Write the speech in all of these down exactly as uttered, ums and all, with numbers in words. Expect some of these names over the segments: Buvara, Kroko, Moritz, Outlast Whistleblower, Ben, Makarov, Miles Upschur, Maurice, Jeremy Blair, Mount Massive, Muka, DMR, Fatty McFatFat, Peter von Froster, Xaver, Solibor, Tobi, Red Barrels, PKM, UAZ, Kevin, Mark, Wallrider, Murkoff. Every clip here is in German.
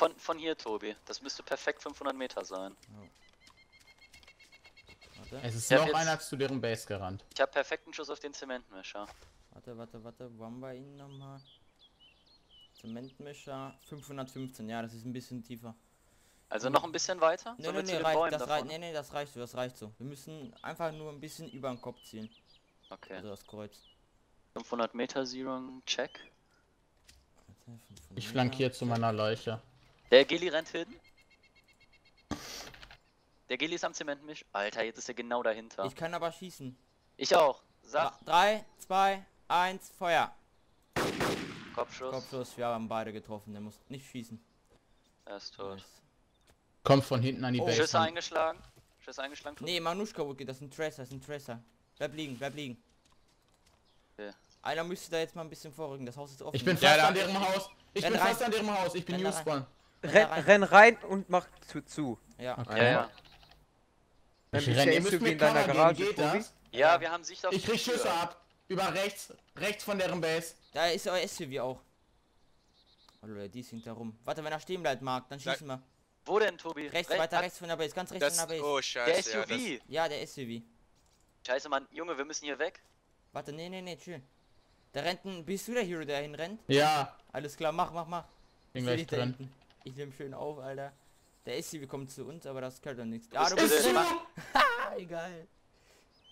Von, von hier, Tobi. Das müsste perfekt fünfhundert Meter sein. Oh. Warte. Es ist ich noch jetzt, einer zu deren Base gerannt. Ich habe perfekten Schuss auf den Zementmischer. Warte, warte, warte. Wo haben wir ihn nochmal? Zementmischer. fünfhundertfünfzehn, ja, das ist ein bisschen tiefer. Also noch ein bisschen weiter? Nee, nee, nee, reicht, das reicht, nee, nee, das reicht so, das reicht so. Wir müssen einfach nur ein bisschen über den Kopf ziehen. Okay. Also das Kreuz. fünfhundert Meter Zero, check. Ich flankiere zu meiner Leiche. Der Geli rennt hin. Der Geli ist am Zementmisch. Alter, jetzt ist er genau dahinter. Ich kann aber schießen. Ich auch. Sag. drei, zwei, eins, Feuer. Kopfschuss. Kopfschuss, wir haben beide getroffen. Der muss nicht schießen. Er ist tot. Kommt von hinten an die oh. Base. Schüsse eingeschlagen. Schüsse eingeschlagen. Tot. Nee, Manuschka, okay, das ist ein Tracer, das ist ein Tracer. Bleib liegen, bleib liegen. Okay. Einer müsste da jetzt mal ein bisschen vorrücken, das Haus ist offen. Ich bin fast ja, an deren Haus. Ich renn bin rein. fast an deren Haus, ich bin Newspawn. Renn, renn, renn, renn rein und mach zu zu. Ja, okay. ja, ja. Wenn ich renn, ihr müsst mit in deiner Garage, geht das? Ja, wir haben Sicht auf. Ich krieg Schüsse Tür. ab. Über rechts, rechts von deren Base. Da ist euer S U V auch. Oh, die sind da rum. Warte, wenn er stehen bleibt, Mark, dann schießen wir. Wo denn, Tobi? Rechts, Rech weiter rechts von der Base, ganz rechts das, von der Base. Oh, scheiße. Der S U V. Ja, ja, der S U V. Scheiße, Mann. Junge, wir müssen hier weg. Warte, nee, nee, nee, chill. Da rennt ein... Bist du der Hero, der hinrennt? Ja. Alles klar, mach, mach, mach. Bin gleich drin. Ich nehme schön auf, Alter. Der S U V kommt zu uns, aber das kann doch nichts. Ja, du bist drin. Ha, egal.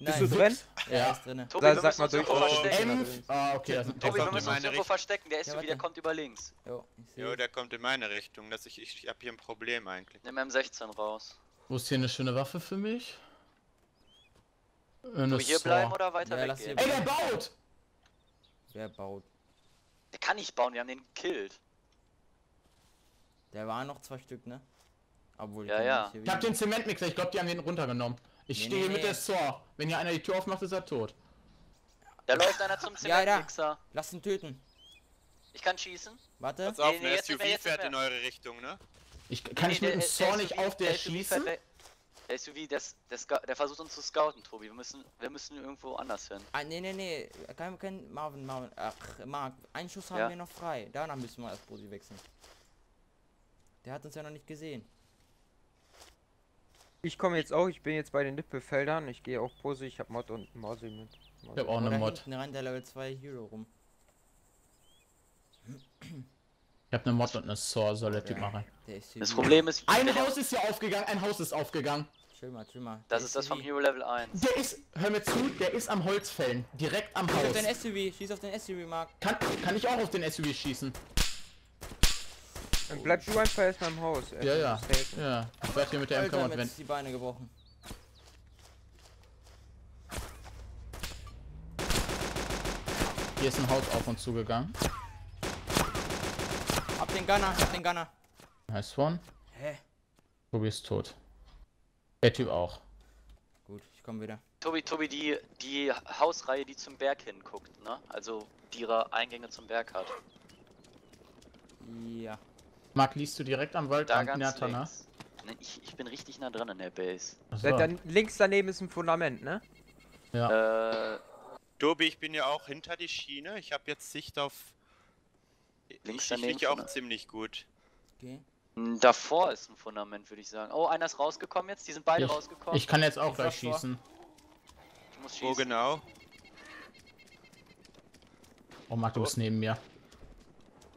Nein. Bist du drin? Ja, ja. Ist drin. Tobi, wir müssen uns irgendwo verstecken. Ah, okay. Tobi, wir müssen uns irgendwo verstecken. Der S U V, der kommt über links. Jo, jo, der kommt in meine Richtung. Dass ich, ich, ich hab hier ein Problem eigentlich. Nimm M sechzehn raus. Wo ist hier eine schöne Waffe für mich? Soll ich hier bleiben oder weiter ja, weg? Ey, der baut! Wer baut? Der kann nicht bauen, wir haben den gekillt. Der waren noch zwei Stück, ne? Obwohl, ja, ja. Ich hab den Zementmixer, ich glaube, die haben den runtergenommen. Ich nee, stehe nee, mit nee. der Saw. Wenn hier einer die Tür aufmacht, ist er tot. Da läuft einer zum Zementmixer. Ja, lass ihn töten. Ich kann schießen. Warte. Pass auf, nee, nee, der S U V fährt mehr. in eure Richtung, ne? Ich kann nee, ich mit dem Saw nicht auf der, der schießen. Der S U V, der, der, der versucht uns zu scouten, Tobi. Wir müssen, wir müssen irgendwo anders hin. Ah, nee, nee, nee. Kein, kein Marvin, Marvin. Ach, Mark. Einen Schuss haben ja. wir noch frei. Danach müssen wir als Prosi wechseln. Der hat uns ja noch nicht gesehen. Ich komme jetzt auch. Ich bin jetzt bei den Nippelfeldern. Ich gehe auch Prosi. Ich habe Mod und Mausi mit. Mausi. Ich habe auch eine Mod. Da hinten rein der Level zwei Hero rum. Ich hab ne Mod und ne Saw, soll der Typ machen. Das Problem ist... Ein Haus ist hier aufgegangen, ein Haus ist aufgegangen. Chill mal, chill mal. Das ist das vom Hero Level eins. Der ist, hör mir zu, der ist am Holzfällen. Direkt am Haus. Schieß auf den S U V, schieß auf den S U V, Mark. Kann, kann ich auch auf den S U V schießen? Dann bleib du einfach erstmal im Haus. Ja, ja, ja. Ich bleib hier mit der M K und wenn... die Beine gebrochen. Hier ist ein Haus auf uns zugegangen. Hab den Gunner, hab den Gunner. Nice one. Hä? Tobi ist tot. Der Typ auch. Gut, ich komme wieder. Tobi, Tobi, die, die Hausreihe, die zum Berg hinguckt, ne? Also, die ihre Eingänge zum Berg hat. Ja. Marc, liest du direkt am Wald da an ganz links. Ne, ich, ich bin richtig nah dran an der Base. So. Dann, links daneben ist ein Fundament, ne? Ja. Äh, Tobi, ich bin ja auch hinter die Schiene. Ich habe jetzt Sicht auf... Links daneben. Ich liege auch ziemlich gut. Okay. Davor ist ein Fundament, würde ich sagen. Oh, einer ist rausgekommen jetzt. Die sind beide ich, rausgekommen. Ich kann jetzt auch ich gleich schießen. Ich muss schießen. Wo genau? Oh, Marc, du bist oh. neben mir.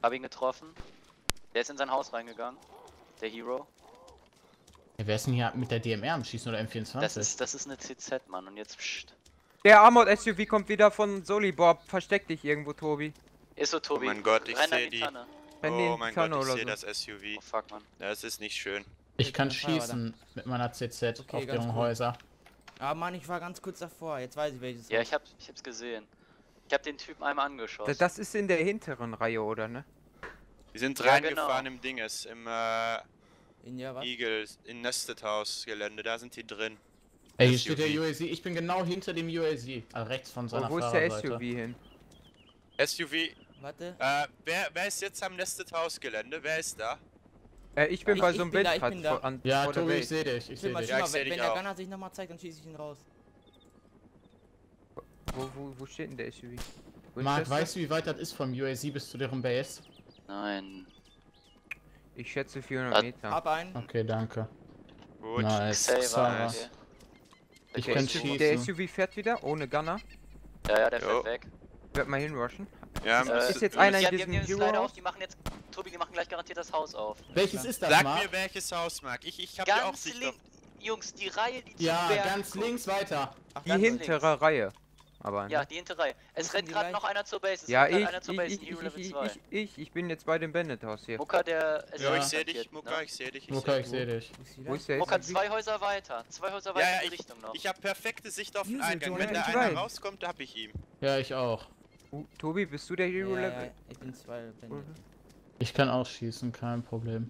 Hab ihn getroffen. Der ist in sein Haus reingegangen. Der Hero. Ja, wer ist denn hier mit der D M R am Schießen oder M vierundzwanzig? Das ist, das ist eine C Z, Mann. Und jetzt pssst. Der Armored S U V kommt wieder von Solibob. Versteck dich irgendwo, Tobi. Ist so, Tobi. Oh mein Gott, ich sehe die. Tanne. Oh mein Gott, ich sehe das S U V. Oh fuck, man. Das ist nicht schön. Ich kann schießen mit meiner C Z okay, auf deren Häuser. Ah, Mann, ich war ganz kurz davor. Jetzt weiß ich welches. Ja, ich hab, ich hab's gesehen. Ich hab den Typen einmal angeschossen. Das ist in der hinteren Reihe, oder ne? Wir sind ja, reingefahren genau. im Dinges, im äh, in, ja, was? Eagles, in Nested House Gelände. Da sind die drin. Ey, hier steht der U A Z. Ich bin genau hinter dem U A Z. Also rechts von seiner Fahrerseite. Wo ist der S U V hin? S U V. Warte. Äh, wer, wer ist jetzt am Nested House Gelände? Wer ist da? Äh, ich bin ich, bei so einem Bildplatz an. Ja, Tobi, ich sehe dich. Ich sehe dich. Ja, ich seh dich. Wenn der Gunner sich nochmal zeigt, dann schieße ich ihn raus. Wo, wo, wo steht denn der S U V? Mark, weißt du, wie weit das ist vom U A Z bis zu deren Base? Nein. Ich schätze vierhundert Meter. Hab einen. Okay, danke. Gut, nice. Xaver. Okay. Ich okay, kann schießen. Der S U V fährt wieder, ohne Gunner. Ja, ja, der jo. fährt weg. Ich werd mal hinrushen. Ja, äh, ist jetzt einer in diesem Hero. Die machen jetzt, Tobi, die machen gleich garantiert das Haus auf. Welches ist das, Mark? Sag mir, welches Haus, Mark. Ich, ich hab hier auch Sicht auf. Jungs, die Reihe, die ja, zu Ja, ganz guckt. links weiter. Ach, die hintere links. Reihe. Aber ja, die hintere Reihe. Es rennt gerade noch einer zur Base. Es ja, ich, einer zur Base. ich, ich, ich, ich, ich, ich, ich bin jetzt bei dem Bandit-Haus hier. Muka, der... Ist ja, ich seh dich, Muka, ne? ich seh dich. Ich Muka, ich seh dich. Wo ist der? Muka, zwei Häuser weiter. Zwei Häuser weiter ja, ja, in die Richtung noch. Ich hab perfekte Sicht auf den Eingang. Wenn da einer rauskommt, hab ich ihn. Ja, ich auch. Uh, Tobi, bist du der Hero-Level? Ja, ich bin zwei Bandit. Ich kann auch schießen, kein Problem.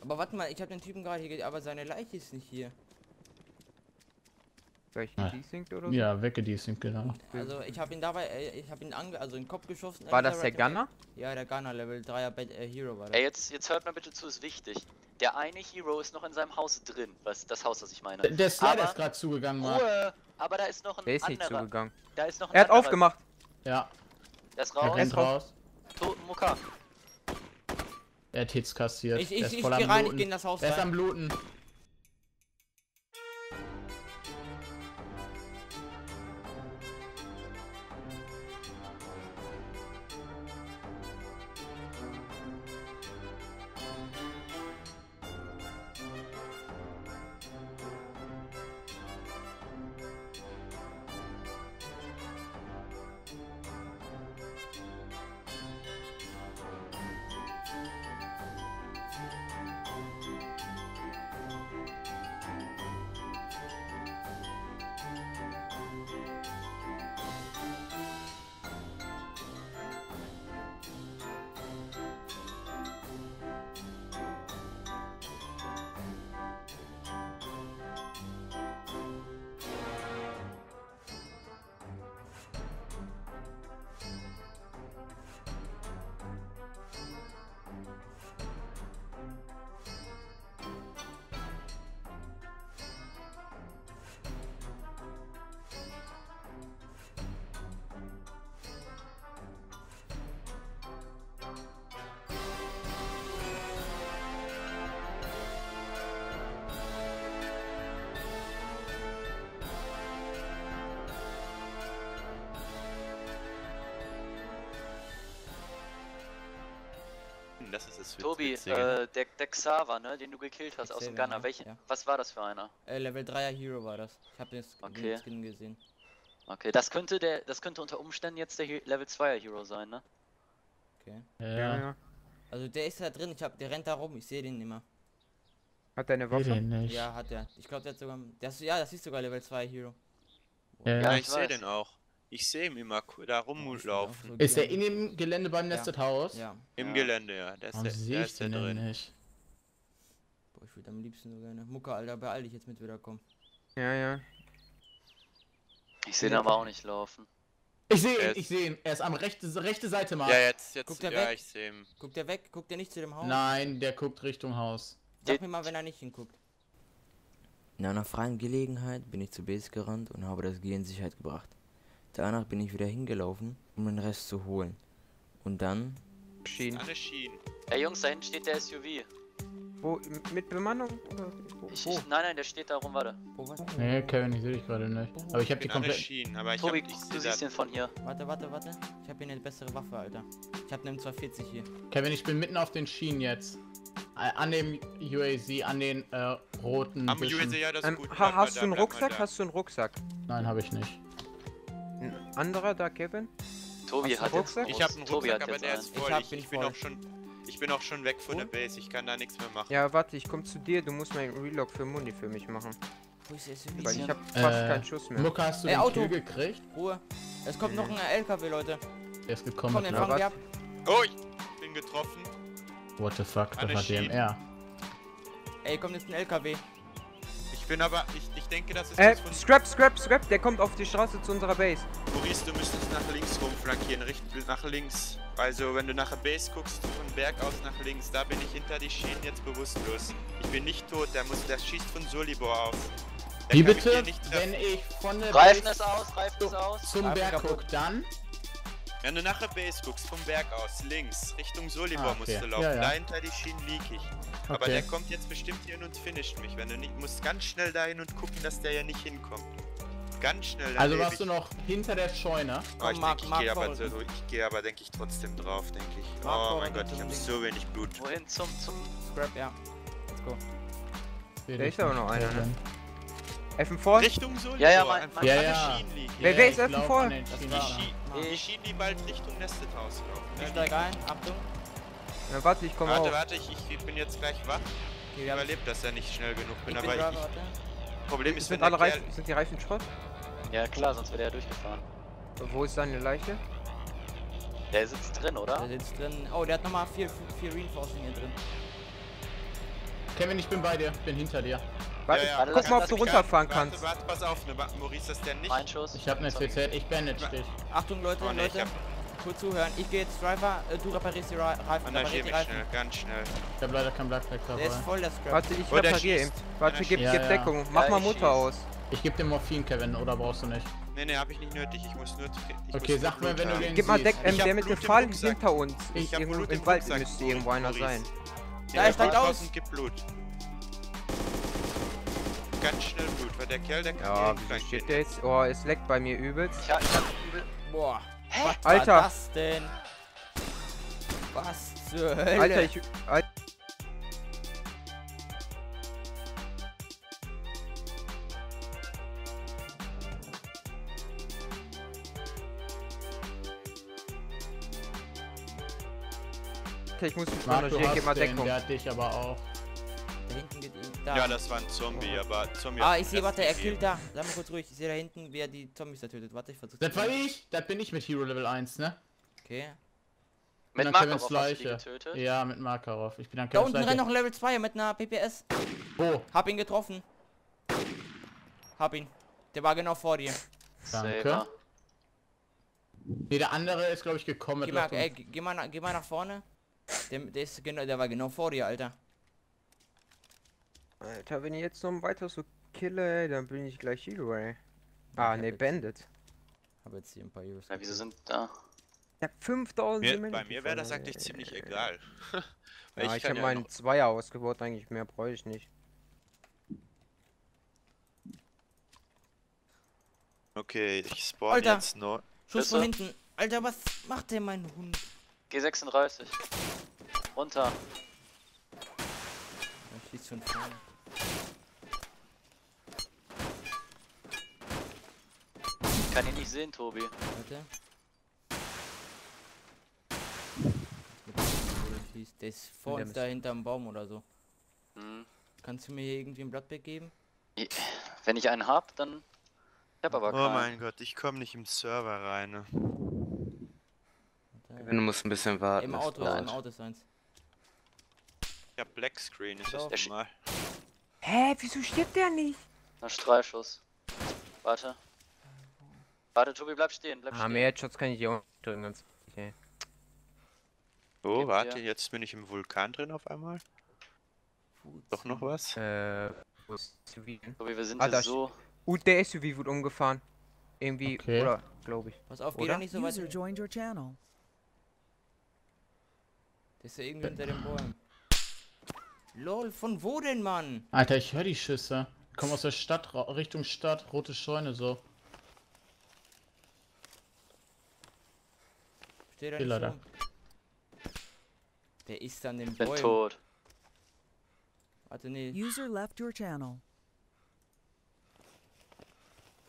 Aber warte mal, ich hab den Typen gerade hier, aber seine Leiche ist nicht hier. Vielleicht gedesynkt oder so? Ja, weggedesynkt, genau. Also ich hab ihn dabei, ich hab ihn ange... also in den Kopf geschossen. War das der Gunner? Ja, der Gunner, Level drei äh, Hero war das. Ey, jetzt, jetzt hört mal bitte zu, ist wichtig. Der eine Hero ist noch in seinem Haus drin, was das Haus, was ich meine. Der, der Slider ist gerade zugegangen, Mann. Ruhe, aber da ist noch ein der ist anderer. Nicht zugegangen. Da ist noch ein er hat anderer. aufgemacht. Ja. Das raus. Er ist raus. Toten Muka. Er hat Hits kassiert. Ich, ich, ich, ich geh rein, ich geh in das Haus rein. Er ist am Bluten. Das ist es Tobi, äh, der, der Xaver, ne, den du gekillt hast Xaver, aus dem Gunner, welchen, ja. was war das für einer? Äh, Level dreier Hero war das, ich hab den Skin, okay. den Skin gesehen. Okay, das könnte der, das könnte unter Umständen jetzt der He Level zweier Hero sein, ne? Okay. Ja, ja. Also der ist da drin, ich hab, der rennt da rum, ich sehe den immer. Hat der eine Waffe? Nicht. Ja, hat er. Ich glaube, der hat sogar, der ist, ja, das ist sogar Level zwei Hero. Wow. Ja, ja, ich, ich sehe den auch. Ich sehe ihn immer da rumlaufen. Ist der in dem Gelände beim Nested ja. Haus? Ja. Im ja. Gelände, ja. Der ist, der, der ist der drin. Nicht. Boah, ich würde am liebsten so gerne. Muka, Alter, beeil dich jetzt mit wiederkommen. Ja, ja. Ich sehe ihn aber auch nicht laufen. Ich sehe ihn, ich sehe ihn. Er ist am rechten rechte Seite mal. Ja, jetzt, jetzt. Guckt er ja, weg? Ich sehe ihn. Guckt er weg? Guckt er nicht zu dem Haus? Nein, der guckt Richtung Haus. Sag mir mal, wenn er nicht hinguckt. In einer freien Gelegenheit bin ich zu Base gerannt und habe das G in Sicherheit gebracht. Danach bin ich wieder hingelaufen, um den Rest zu holen. Und dann... Schienen. Alle Schienen. Ey Jungs, da hinten steht der S U V. Wo? Mit Bemannung? Wo? Ich, ich, nein, nein, der steht da rum, warte. Wo war's? Nee, Kevin, ich sehe dich gerade nicht. Aber ich hab die komplett... Schienen, aber ich Tobi, hab, ich du siehst den von hier. Warte, warte, warte. Ich hab hier eine bessere Waffe, Alter. Ich hab eine M zwei vierzig hier. Kevin, ich bin mitten auf den Schienen jetzt. An dem U A C, an den äh, roten... Am U A C, ja, das ist ähm, gut. Ha hast du einen Rucksack? Hast du einen Rucksack? Nein, habe ich nicht. Ein anderer da, Kevin? Tobi hat einen Rucksack? Ich hab einen Rucksack, aber der ist voll. Ich, ich, bin voll. Auch schon, ich bin auch schon weg von Und? der Base, ich kann da nichts mehr machen. Ja, warte, ich komm zu dir, du musst mein Relock für Muni für mich machen. Wo ist der S U V? Weil ich hab äh, fast keinen Schuss mehr. Muka, hast du ein Auto gekriegt? Ruhe. Es kommt mhm. noch ein L K W, Leute. Der ist gekommen. Komm, den fangen wir ab. Oh, ich bin getroffen. What the fuck, das war D M R. Ey, kommt jetzt ein L K W. Ich bin aber, ich, ich denke, das ist... Äh, von Scrap, Scrap, Scrap, der kommt auf die Straße zu unserer Base. Maurice, du müsstest nach links rumflankieren, richtig nach links. Also, wenn du nach der Base guckst, von Berg aus nach links, da bin ich hinter die Schienen jetzt bewusstlos. Ich bin nicht tot, der, muss, der schießt von Solibor aus. Der Wie bitte? Nicht wenn ich von der Reifen Base... Reifen es aus, Reifen es aus. Zum Reifen Berg guck, dann... Wenn du nach der Base guckst, vom Berg aus, links, Richtung Solibor ah, okay. musst du laufen. Ja, ja. Da hinter die Schienen lieg ich. Okay. Aber der kommt jetzt bestimmt hin und finisht mich. Wenn du nicht, musst ganz schnell dahin und gucken, dass der ja nicht hinkommt. Ganz schnell. Also warst du noch hinter der Scheune? Komm, oh, ich Mark, denk, ich Mark, gehe Mark, aber, so, ich gehe aber, denke ich, trotzdem drauf, denke ich. Mark, oh mein Gott, ich habe so wenig Blut. Wohin? Zum, zum Scrap, ja. Let's go. Da ist aber noch einer, ne? Effen vor? Richtung Solibor. Ja, ja, mein, mein ja, ja. ja, Wer, wer ist Effen vor? Die Schienen, Schien, die bald Richtung Nested House laufen. Ich steig ein, Achtung. Na warte, ich komme auch. Warte, warte, ich, ich bin jetzt gleich wach. Ich überlebe, dass er nicht schnell genug bin, ich aber bin ich... Grad, ich Problem ist, sind wenn alle Reifen, sind die Reifen Schrott? Ja klar, sonst wäre der durchgefahren. Wo ist seine Leiche? Der sitzt drin, oder? Der sitzt drin. Oh, der hat nochmal vier, vier Reinforcing hier drin. Kevin, ich bin bei dir, ich bin hinter dir. Warte, ja, ja. Guck warte, mal, ob du runterfahren kann, kannst. Warte, warte, pass auf, ne, Maurice, dass der nicht... Mein Schuss. Ich hab ne T Z, ich bandage dich. Achtung, Leute, oh, nee, Leute, hab... gut zuhören. Ich geh jetzt Driver, äh, du reparierst die Reifen. Engagier mich schnell, ganz schnell. Ich hab leider kein Blackpack dabei. Der ist voll der Scrap. Warte, ich oh, repariere ihn. Warte, gib, ja, gib ja. Deckung, mach ja, mal Mutter schieß. aus. Ich geb dir Morphin, Kevin, oder brauchst du nicht? Ne, ne, hab ich nicht nötig, ich muss nur... Ich okay, muss sag mir, wenn du den Gib mal Deck, der mit dem Fall hinter uns. Im Wald müsste irgendwo einer sein. Da ist er aus. Gib Blut. Ganz schnell Blut, weil der Kerl, der kann ja, steht der jetzt? Oh, es leckt bei mir übelst. Ich hab, ich hab übel... Boah. Hä? Was Alter. War das denn? Was zur Hölle? Alter, ich... Alter. Ich muss mich mal regieren, gib mal Deckung. Der hat dich aber auch. Da hinten geht ihn. Da. Ja, das war ein Zombie, oh. aber Zombie. Ah, ich sehe, warte, er killt da. Sag mal kurz ruhig. Ich sehe da hinten, wer die Zombies da tötet. Warte, ich versuch's. Das war ich! Das bin ich mit Hero Level eins, ne? Okay. Mit dann Makarov hast du die getötet? Ja, mit Makarov. Ich bin dann Da unten rennt noch ein Level zwei mit einer P P S. Wo? Hab ihn getroffen. Hab ihn. Der war genau vor dir. Danke. Saber. Nee, der andere ist, glaube ich, gekommen. Geh mal, ey, geh mal, nach, geh mal nach vorne. Der, der, ist genau, der war genau vor dir, Alter. Alter, wenn ich jetzt noch weiter so kille, dann bin ich gleich Hero, ey. Ah, ne, Bandit. Hab jetzt hier ein paar Heroes. Ja, wieso sind da? Ich hab fünftausend. Bei mir wäre das eigentlich ey. ziemlich egal. Weil ja, ich ich habe ja meinen noch... Zweier ausgebaut, eigentlich mehr bräuchte ich nicht. Okay, ich spawn Alter. jetzt nur. Schuss von hinten. Alter, was macht denn mein Hund? G sechsunddreißig. Runter. Dann schießt schon vorne. Ich kann ihn nicht sehen, Tobi. Warte. Der ist vor uns da hinterm Baum oder so. Mhm. Kannst du mir hier irgendwie ein Blattback geben? Wenn ich einen hab, dann... Ich hab aber keinen. Oh mein Gott, ich komme nicht im Server rein. Ne? Du musst ein bisschen warten. Im Auto, im Auto ist eins. Ja, Black Screen ist das mal. Hä, wieso stirbt der nicht? Na, Streifschuss. Warte. Warte, Tobi, bleib stehen, bleib ah, stehen. Ah, mehr Headshots kann ich hier auch drücken, ganz okay. Oh, Gebt warte, dir? jetzt bin ich im Vulkan drin auf einmal. Doch noch was? Äh, wo ist Tobi, wir sind ah, da so... Uh, der S U V wurde umgefahren. Irgendwie, okay. oder, glaube ich. Pass auf, geh doch nicht so weit. Der ist ja irgendwie hinter den Bäumen. Lol, von wo denn, Mann? Alter, ich höre die Schüsse. Ich komme aus der Stadt, Richtung Stadt, rote Scheune, so. Steht da nicht so. Der ist an den Bäumen. Ich bin tot. Warte, nee. User left your channel.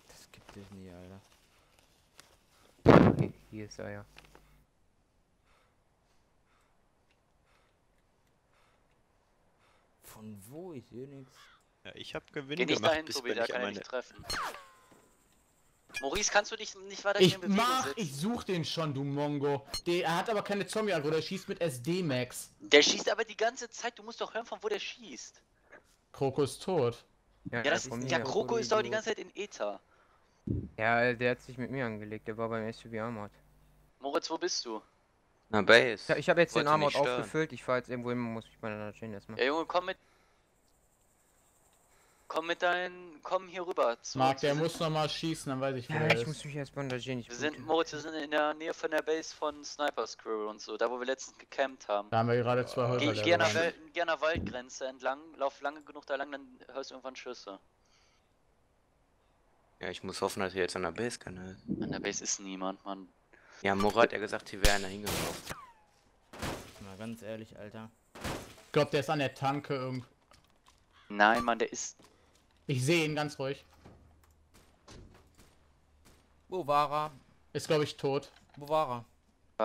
Das gibt es nie, Alter. Okay, hier ist er ja. Von wo? Ich sehe nichts. Ja, ich hab Gewinn Geh nicht gemacht, dahin, bis Tobi, da ich kann er nicht treffen. Maurice, kannst du dich nicht weiter ich in mach, sitzen? Ich such den schon, du Mongo. Der, er hat aber keine Zombie-Agro, der schießt mit S D Max. Der schießt aber die ganze Zeit, du musst doch hören, von wo der schießt. Kroko ist tot. Ja, ja, das ist, ja Kroko ist doch die ganze Zeit in Ether. Ja, der hat sich mit mir angelegt, der war beim S U V Armored. Moritz, wo bist du? Na, Base. Ich habe jetzt Wollte den Armort aufgefüllt, ich fahr jetzt irgendwo hin, muss ich mal da stehen erstmal. Ja, Junge, komm mit. Komm mit deinen. Komm hier rüber. Mark, der muss nochmal schießen, dann weiß ich, wo ja, er ist. Ich muss mich erst bandagieren. Wir sind, Moritz, wir sind in der Nähe von der Base von Sniper Squirrel und so, da wo wir letztens gecampt haben. Da haben wir gerade zwei Häuser. Geh ich gerne der Waldgrenze entlang, lauf lange genug da lang, dann hörst du irgendwann Schüsse. Ja, ich muss hoffen, dass ihr jetzt an der Base kann. Halt. An der Base ist niemand, Mann. Ja, Moritz hat ja gesagt, hier wären da hingelaufen. Mal ganz ehrlich, Alter. Ich glaube, der ist an der Tanke irgendwo. Nein, Mann, der ist... Ich sehe ihn ganz ruhig. Buvara. Ist, glaube ich, tot. Buvara.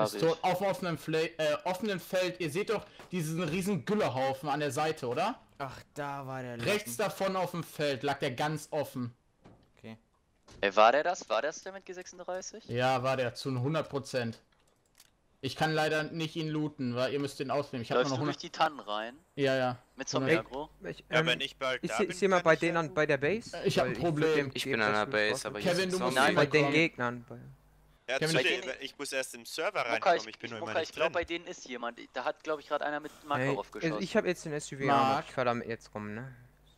Ist tot. Auf offenem, Fle äh, offenem Feld. Ihr seht doch diesen riesen Güllehaufen an der Seite, oder? Ach, da war der... Rechts Lappen. Davon auf dem Feld lag der ganz offen. Okay. Ey, war der das? War das der mit G sechsunddreißig? Ja, war der. Zu hundert Prozent. Ich kann leider nicht ihn looten, weil ihr müsst den ausnehmen. Ich habe noch hundert... durch die Tannen rein. Ja, ja. Mit so einem Agro. Ich, ähm, ja, wenn ich bald da bin, ich sehe mal bei denen an, bei der Base. Ich habe ein Problem. Ich, ich bin an der Base, aber Kevin, du musst nein, bei den Gegnern. Ja, Kevin, den, ich muss erst im Server reinkommen. Ich, ich bin nur immer nicht. Ich glaube, bei denen ist jemand. Da hat, glaube ich, gerade einer mit Makarov hey, geschossen. Ich habe jetzt den S U V. Mark. Ich fahr damit jetzt rum, ne?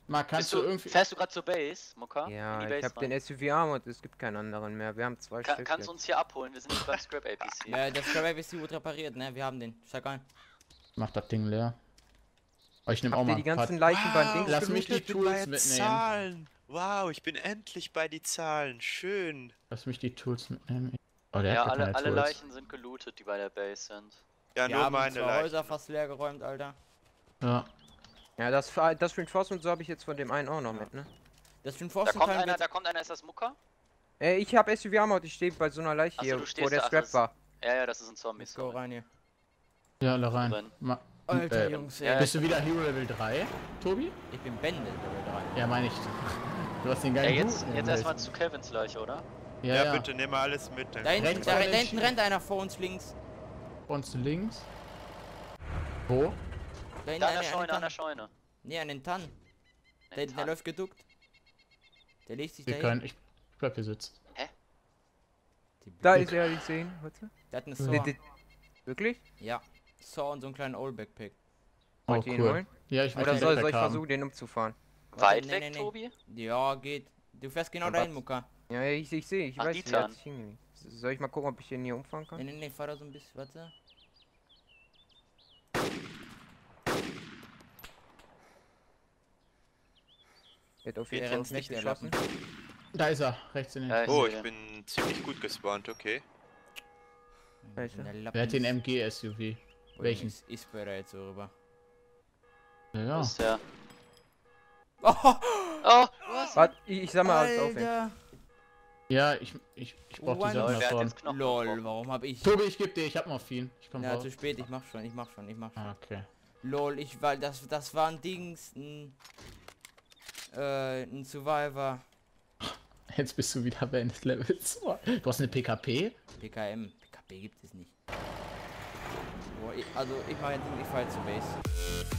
Mark, kannst du, du irgendwie... Fährst du gerade zur Base, Muka? Ja, Base ich hab rein. Den S U V armored, es gibt keinen anderen mehr, wir haben zwei Ka Stück. Kannst du uns hier abholen, wir sind nicht beim Scrap A P C. Ja, der Scrap A P C wird repariert, ne, wir haben den, steig ein. Mach das Ding leer. Oh, ich nehm Habt auch mal die ganzen Part. Leichen wow, beim Ding. Lass mich die Tools mitnehmen. Zahlen. Wow, ich bin endlich bei die Zahlen, schön. Lass mich die Tools mitnehmen. Oh, der ja, hat alle, alle Tools. Leichen sind gelootet, die bei der Base sind. Ja, ja nur meine Leichen. Häuser fast leer geräumt, Alter. Ja. Ja, das, das Reinforcement so habe ich jetzt von dem einen auch noch mit, ne? Das Reinforcement. Da kommt einer, da kommt einer, ist das Muka? Äh, ich hab S U V Armor, ich stehe bei so einer Leiche hier, wo der Scrap war. Ja, ja, das ist ein Zombie. Let's go rein hier. Ja, alle rein. Alter Jungs, ey. Bist du wieder Hero Level drei, Tobi? Ich bin Ben Level drei. Ja, meine ich. Du hast den geilen Hero. Jetzt, jetzt erstmal zu Kevins Leiche, oder? Ja, ja, bitte nimm mal alles mit. Da hinten rennt einer vor uns links. Vor uns links? Wo? Da hinten, an der Scheune, an der Scheune. Ne, an den Tannen. Da hinten, der läuft geduckt. Der legt sich da hin. Ich bleib hier sitzen. Hä? Da ist er, ich seh ihn. Der hat eine Saw. Wirklich? Ja. Saw und so einen kleinen Oldbackpack. Wollt ihr ihn holen? Ja, ich wollte ihn holen. Oder soll ich versuchen, den umzufahren? Weit weg, Tobi? Ja, geht. Du fährst genau dahin, Muka. Ja, ich seh, ich seh. Ich weiß, wie hat sich hingelegt. Soll ich mal gucken, ob ich den hier umfahren kann? Ne, ne, ne, fahr da so ein bisschen. Warte. Wird auf jeden Fall nicht geschossen. Da ist er, rechts in den Lappen. Oh, ich bin ziemlich gut gespawnt, okay. Welcher? Wer hat den M G S U V? Welchen? Ich spare da jetzt so rüber. Ja, ja. Was ist der? Oh! Oh! Was? Ich sag mal, alles aufhängt. Ja, ich, ich, ich brauch die Sachen davon. Lol, warum hab ich... Tobi, ich geb dir, ich hab noch viel. Ich komm raus. Ja, zu spät, ich mach schon, ich mach schon, ich mach schon. Okay. Lol, ich war... Das, das war ein Dings... Äh, ein Survivor. Jetzt bist du wieder bei End Level zwei. Du hast eine P K P? P K M. P K P gibt es nicht. Boah, ich, also ich mache jetzt nicht Fall zu Base.